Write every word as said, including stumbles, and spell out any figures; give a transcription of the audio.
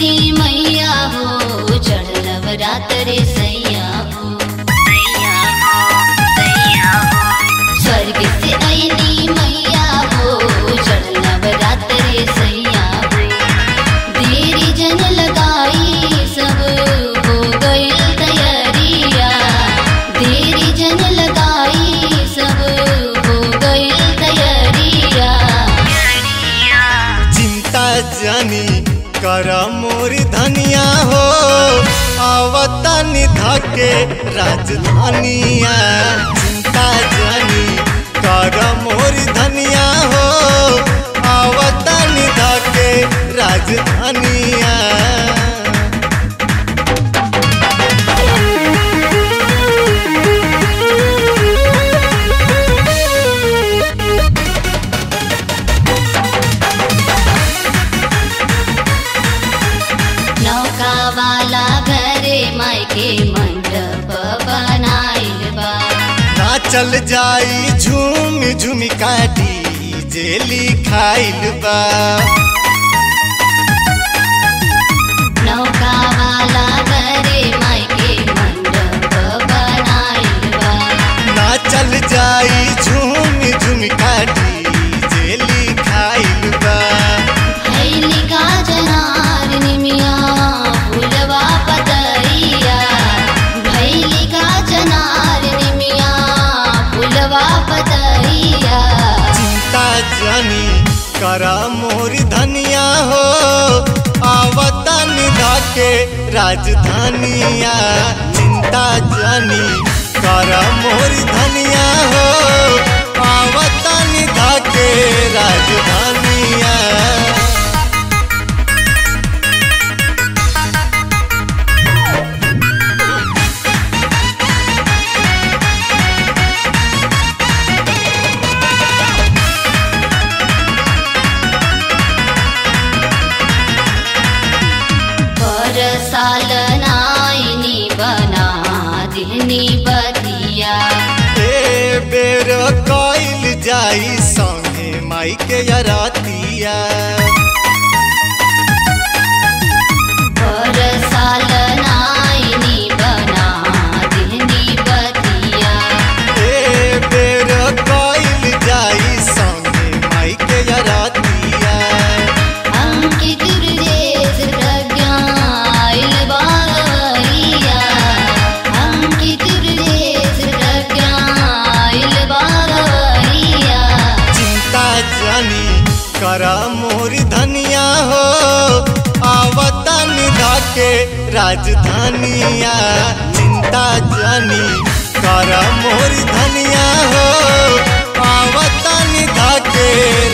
Oily मैया हो, चढ़ नवरात रे सैया हो। स्वर्ग से आयली मैया हो, चढ़ नवरात रे सैया हो। देर जन लगाई सब हो गई तैयारिया, देर जन लगाई सब हो गई तैयारिया। चिंता जानी करा मोर धनिया हो, आवतन धके राजधानिया। चिंता जानी करा मोर धनिया हो, आवतन धके राजधानिया। वाला घरे मायके मंडप बनाइल बा, ना चल जाई झूम झूम का डीजे लिखाइल बा। नौका वाला घरे मायके मंडप बनाइल बा, ना चल जाई झूम झूम का डीजे लिखाइल बा। चिंता जानी करा मोर धनिया हो, आवतन धाके राजधानिया। चिंता जानी करा मोर धनिया हो, आवतन धाके राजधानिया। साल नाइनी बना दिनी बतिया, ए बेर कइल जाई संगे माई के अरतिया। पर साल नाइनी बना दिनी बतिया, ए बेर कइल जाई संगे माई के अरतिया। अंकित करा मोर धनिया हो, आवतन धाके राजधानिया। चिंता जानी करा मोर धनिया हो, आवतन धाके।